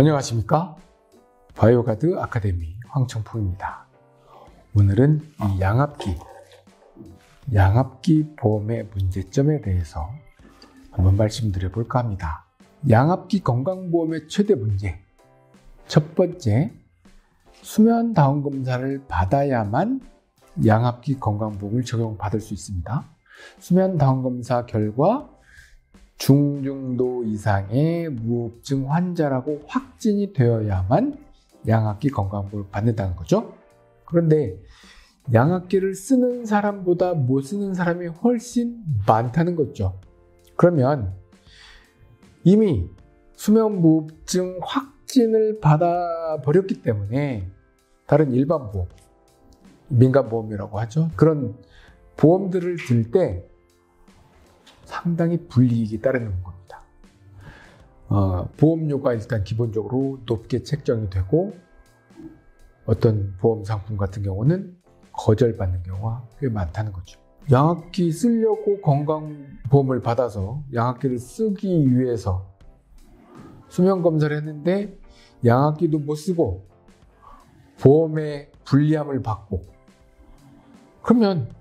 안녕하십니까? 바이오가드 아카데미 황청풍입니다. 오늘은 이 양압기 보험의 문제점에 대해서 한번 말씀드려 볼까 합니다. 양압기 건강보험의 최대 문제, 첫 번째, 수면 다운 검사를 받아야만 양압기 건강보험을 적용받을 수 있습니다. 수면 다운 검사 결과 중증도 이상의 무호흡증 환자라고 확진이 되어야만 양압기 건강보험을 받는다는 거죠. 그런데 양압기를 쓰는 사람보다 못 쓰는 사람이 훨씬 많다는 거죠. 그러면 이미 수면무호흡증 확진을 받아버렸기 때문에 다른 일반 보험, 민간보험이라고 하죠. 그런 보험들을 들 때 상당히 불이익이 따르는 겁니다. 보험료가 일단 기본적으로 높게 책정이 되고, 어떤 보험 상품 같은 경우는 거절받는 경우가 꽤 많다는 거죠. 양압기 쓰려고 건강보험을 받아서 양압기를 쓰기 위해서 수면검사를 했는데 양압기도 못 쓰고 보험의 불리함을 받고, 그러면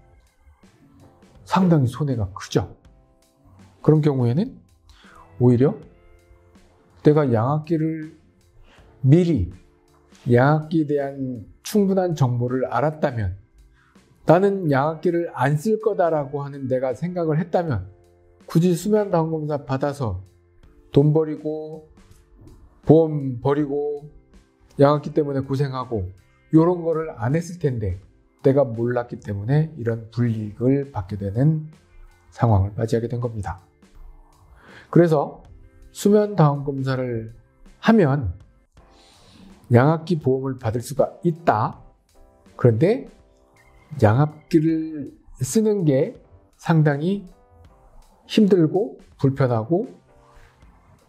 상당히 손해가 크죠. 그런 경우에는 오히려 내가 양압기를 미리, 양압기에 대한 충분한 정보를 알았다면, 나는 양압기를 안 쓸 거다라고 하는 내가 생각을 했다면, 굳이 수면 다운 검사 받아서 돈 버리고 보험 버리고 양압기 때문에 고생하고 이런 거를 안 했을 텐데, 내가 몰랐기 때문에 이런 불이익을 받게 되는 상황을 맞이하게 된 겁니다. 그래서 수면 다운 검사를 하면 양압기 보험을 받을 수가 있다. 그런데 양압기를 쓰는 게 상당히 힘들고 불편하고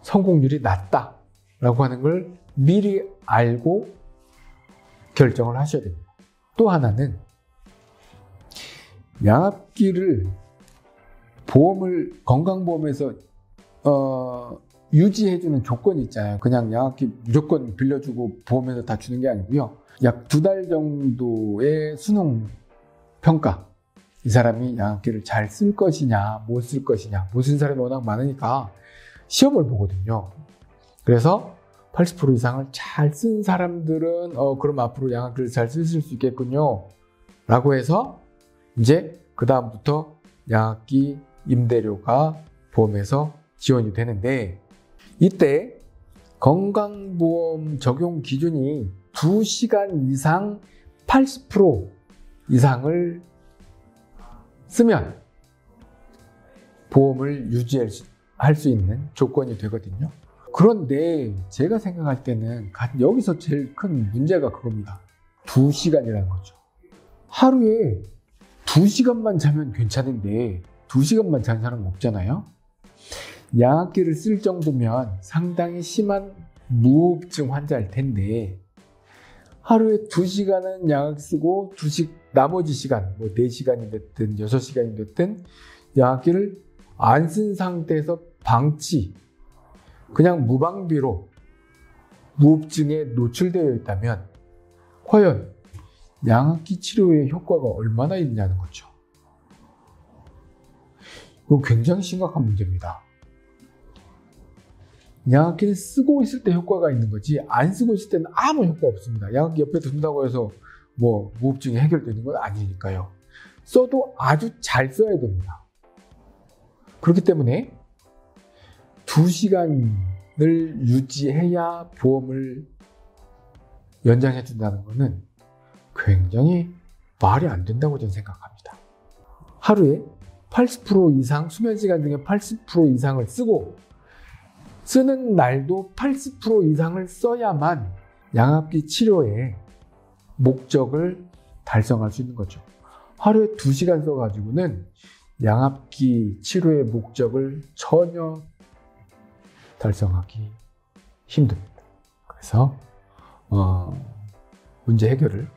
성공률이 낮다 라고 하는 걸 미리 알고 결정을 하셔야 됩니다. 또 하나는, 양압기를 보험을 건강보험에서 유지해주는 조건이 있잖아요. 그냥 양압기 무조건 빌려주고 보험에서 다 주는 게 아니고요, 약 2달 정도의 수능 평가, 이 사람이 양압기를 잘 쓸 것이냐 못 쓸 것이냐, 못 쓴 사람이 워낙 많으니까 시험을 보거든요. 그래서 80% 이상을 잘 쓴 사람들은 그럼 앞으로 양압기를 잘 쓰실 수 있겠군요 라고 해서 이제 그 다음부터 양압기 임대료가 보험에서 지원이 되는데, 이때 건강보험 적용 기준이 2시간 이상 80% 이상을 쓰면 보험을 유지할 수 있는 조건이 되거든요. 그런데 제가 생각할 때는 여기서 제일 큰 문제가 그겁니다. 2시간이라는 거죠. 하루에 2시간만 자면 괜찮은데 2시간만 잔 사람은 없잖아요. 양압기를 쓸 정도면 상당히 심한 무호흡증 환자일 텐데, 하루에 2시간은 양압기 쓰고 나머지 시간, 뭐 4시간이 됐든 6시간이 됐든 양압기를 안 쓴 상태에서 방치, 그냥 무방비로 무호흡증에 노출되어 있다면 과연 양압기 치료의 효과가 얼마나 있냐는 거죠. 이거 굉장히 심각한 문제입니다. 양압기를 쓰고 있을 때 효과가 있는 거지, 안 쓰고 있을 때는 아무 효과 없습니다. 양압기 옆에 둔다고 해서 뭐 무호흡증이 해결되는 건 아니니까요. 써도 아주 잘 써야 됩니다. 그렇기 때문에 2시간을 유지해야 보험을 연장해 준다는 것은 굉장히 말이 안 된다고 저는 생각합니다. 하루에 80% 이상, 수면시간 중에 80% 이상을 쓰고, 쓰는 날도 80% 이상을 써야만 양압기 치료의 목적을 달성할 수 있는 거죠. 하루에 2시간 써가지고는 양압기 치료의 목적을 전혀 달성하기 힘듭니다. 그래서 문제 해결을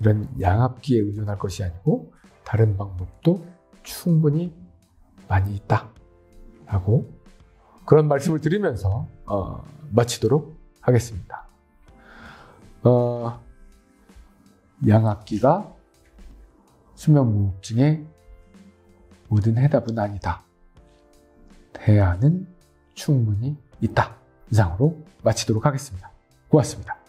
이런 양압기에 의존할 것이 아니고 다른 방법도 충분히 많이 있다라고, 그런 말씀을 드리면서 마치도록 하겠습니다. 양압기가 수면무호흡증의 모든 해답은 아니다. 대안은 충분히 있다. 이상으로 마치도록 하겠습니다. 고맙습니다.